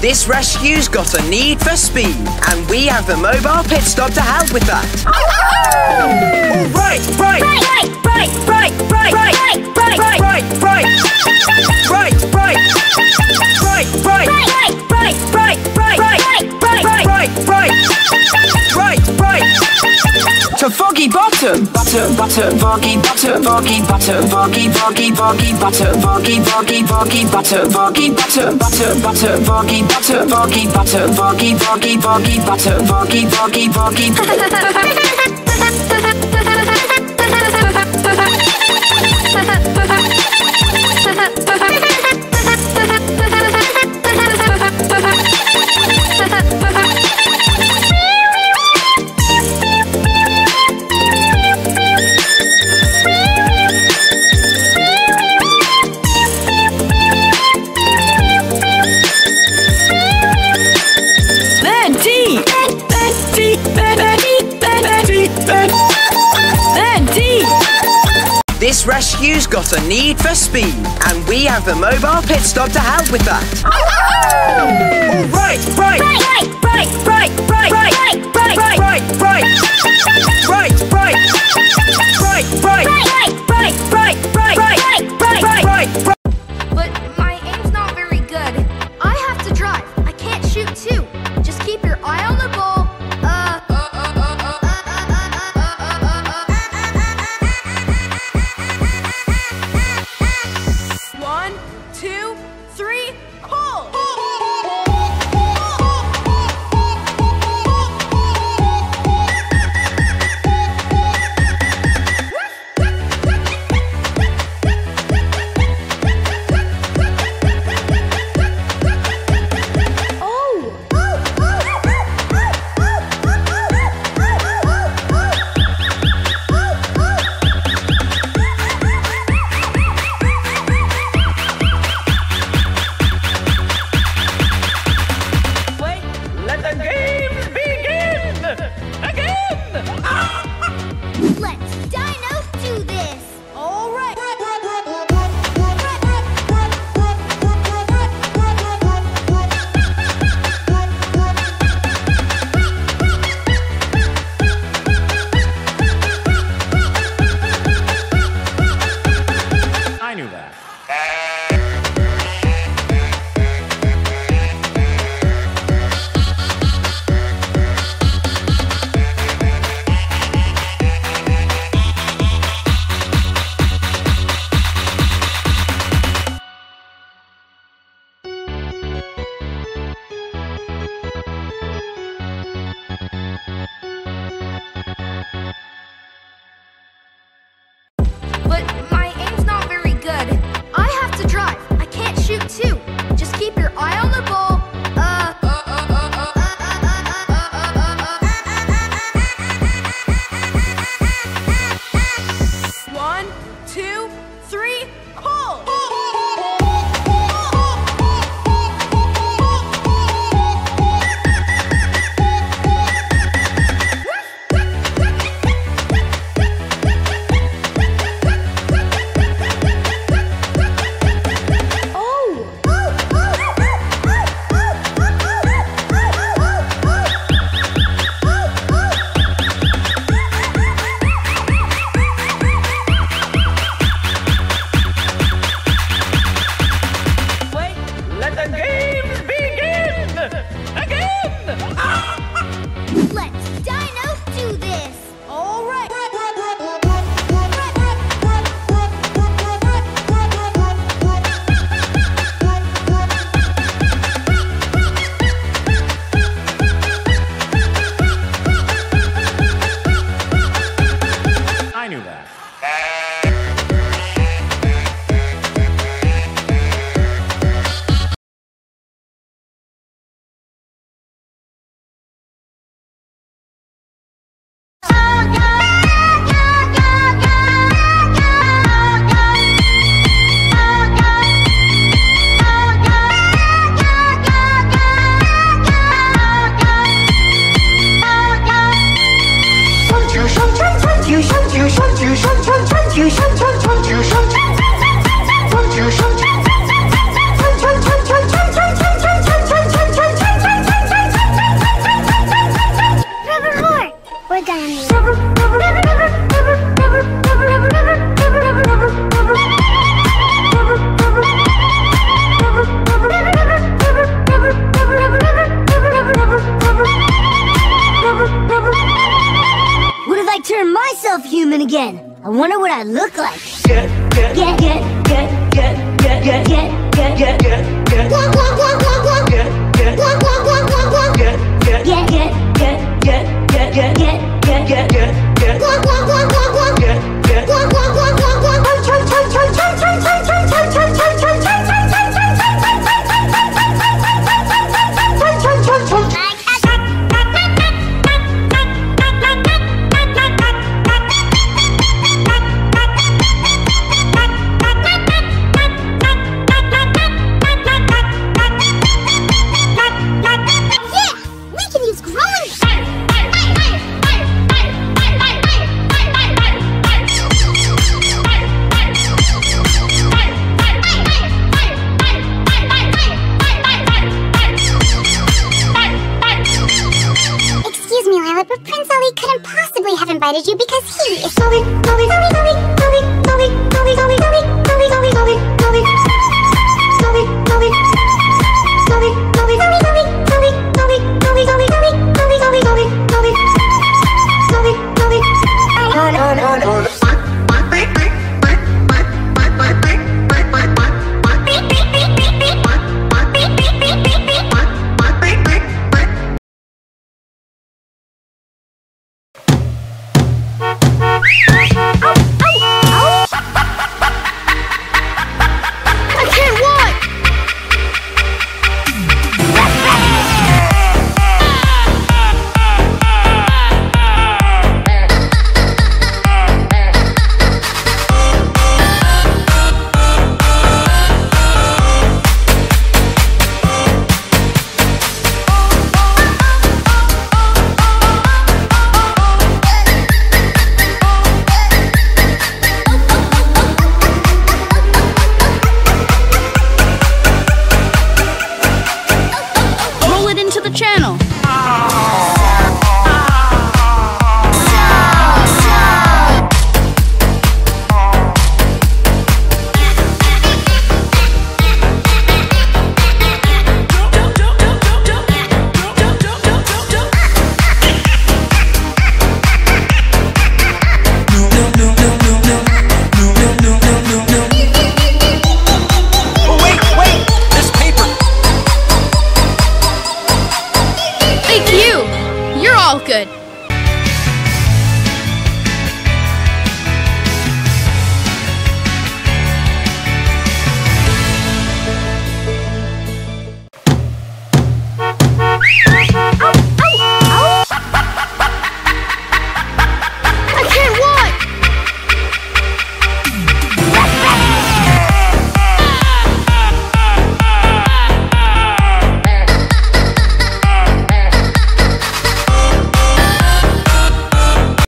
This rescue's got a need for speed, and we have the mobile pit stop to help with that. Right. To Foggy Bottom. This rescue's got a need for speed, and we have the mobile pit stop to help with that. Right. But my aim's not very good. I have to drive. I can't shoot too. Just keep your eye on the ball. But my aim's not very good. I have to drive. I can't shoot too. Just keep your eye on the ball. wonder what I look like. But Prince Ali couldn't possibly have invited you because he is solid.